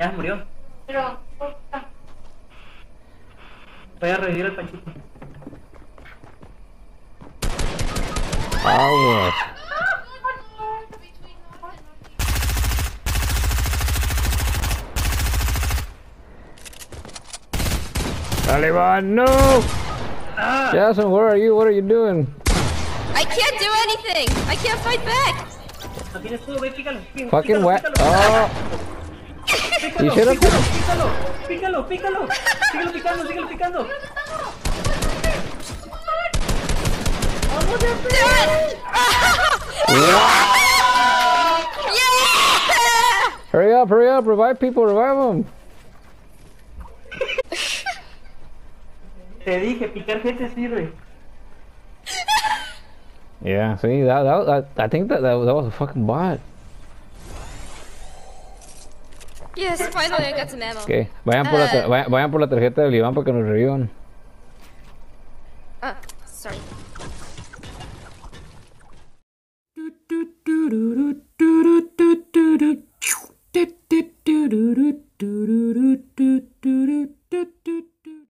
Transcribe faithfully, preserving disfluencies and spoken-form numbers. Ya murió. Pero... voy a revivir al Panchito. Power. Taliban, no! Ah. Jasmine, where are you? What are you doing? I can't do anything! I can't fight back! Fucking wet. Oh! Pícalo, pícalo, pícalo, pícalo, pícalo, picando, síguelo picando. ¡Vamos de frente! Hurry up, hurry up, revive people, revive them. Te dije, picar gente sirve. Yeah, see, that, that, that, I think that, that, that was a fucking bot. Yes, finally I got some ammo. Okay, vayan, uh, por la vayan, vayan por la tarjeta del Iván para que nos revivan. Ah, uh, sorry.